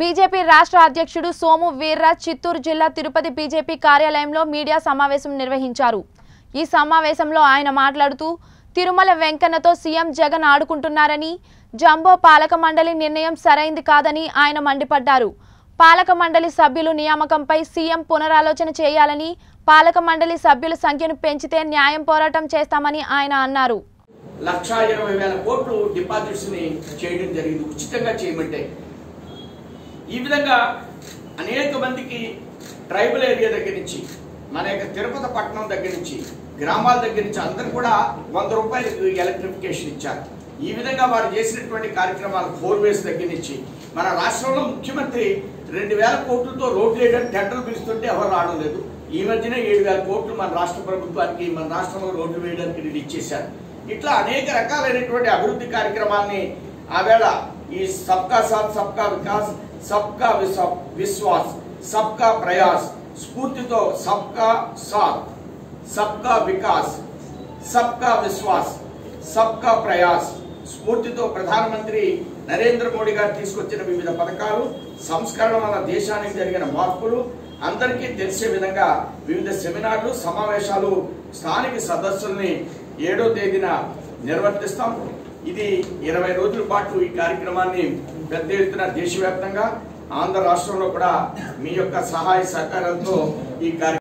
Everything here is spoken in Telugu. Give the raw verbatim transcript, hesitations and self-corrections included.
బీజేపీ రాష్ట్ర అధ్యక్షుడు సోము వీర్రాజ్ చిత్తూరు జిల్లా తిరుపతి బీజేపీ కార్యాలయంలో మీడియా సమావేశం నిర్వహించారు. ఈ సమావేశంలో ఆయన మాట్లాడుతూ తిరుమల వెంకన్నతో సీఎం జగన్ ఆడుకుంటున్నారని, జంబో పాలక మండలి నిర్ణయం సరైంది కాదని ఆయన మండిపడ్డారు. పాలక మండలి సభ్యులు నియామకంపై సీఎం పునరాలోచన చేయాలని, పాలక మండలి సభ్యుల సంఖ్యను పెంచితే న్యాయం పోరాటం చేస్తామని ఆయన అన్నారు. ఈ విధంగా అనేక మందికి ట్రైబల్ ఏరియా దగ్గర నుంచి, మన యొక్క తిరుపతి పట్టణం దగ్గర నుంచి, గ్రామాల దగ్గర నుంచి అందరూ కూడా వంద రూపాయలు ఎలక్ట్రిఫికేషన్ ఇచ్చారు. ఈ విధంగా వారు చేసినటువంటి కార్యక్రమాలు ఫోర్వేస్ దగ్గర నుంచి మన రాష్ట్రంలో ముఖ్యమంత్రి రెండు వేల కోట్లతో రోడ్లు వేయడానికి టెండర్లు పిలుస్తుంటే ఎవరు రావడం లేదు. ఈ మధ్యనే ఏడు వేల కోట్లు మన రాష్ట్ర ప్రభుత్వానికి, మన రాష్ట్రంలో రోడ్లు వేయడానికి రెడీ చేశారు. ఇట్లా అనేక రకాలైనటువంటి అభివృద్ధి కార్యక్రమాలని ఆవేళ ఈ సబ్కా సాథ్ సబ్కా వికాస్, సబ్కా విశ్వాస్, సబ్కా ప్రయాస్ స్ఫూర్తితో సబ్కా సాథ్, సబ్కా వికాస్, సబ్కా విశ్వాస్, సబ్కా ప్రయాస్ స్ఫూర్తితో ప్రధానమంత్రి నరేంద్ర మోడీ గారు తీసుకొచ్చిన వివిధ పథకాలు, సంస్కరణ వల్ల దేశానికి జరిగిన మార్పులు అందరికీ తెలిసే విధంగా వివిధ సెమినార్లు, సమావేశాలు, స్థానిక సదస్సుల్ని ఏడో తేదీన నిర్వర్తిస్తాం. ఇది ఇరవై రోజుల పాటు ఈ కార్యక్రమాన్ని పెద్ద ఎత్తున దేశవ్యాప్తంగా ఆంధ్ర రాష్ట్రంలో కూడా మీ యొక్క సహాయ సహకారాలతో ఈ కార్యక్రమం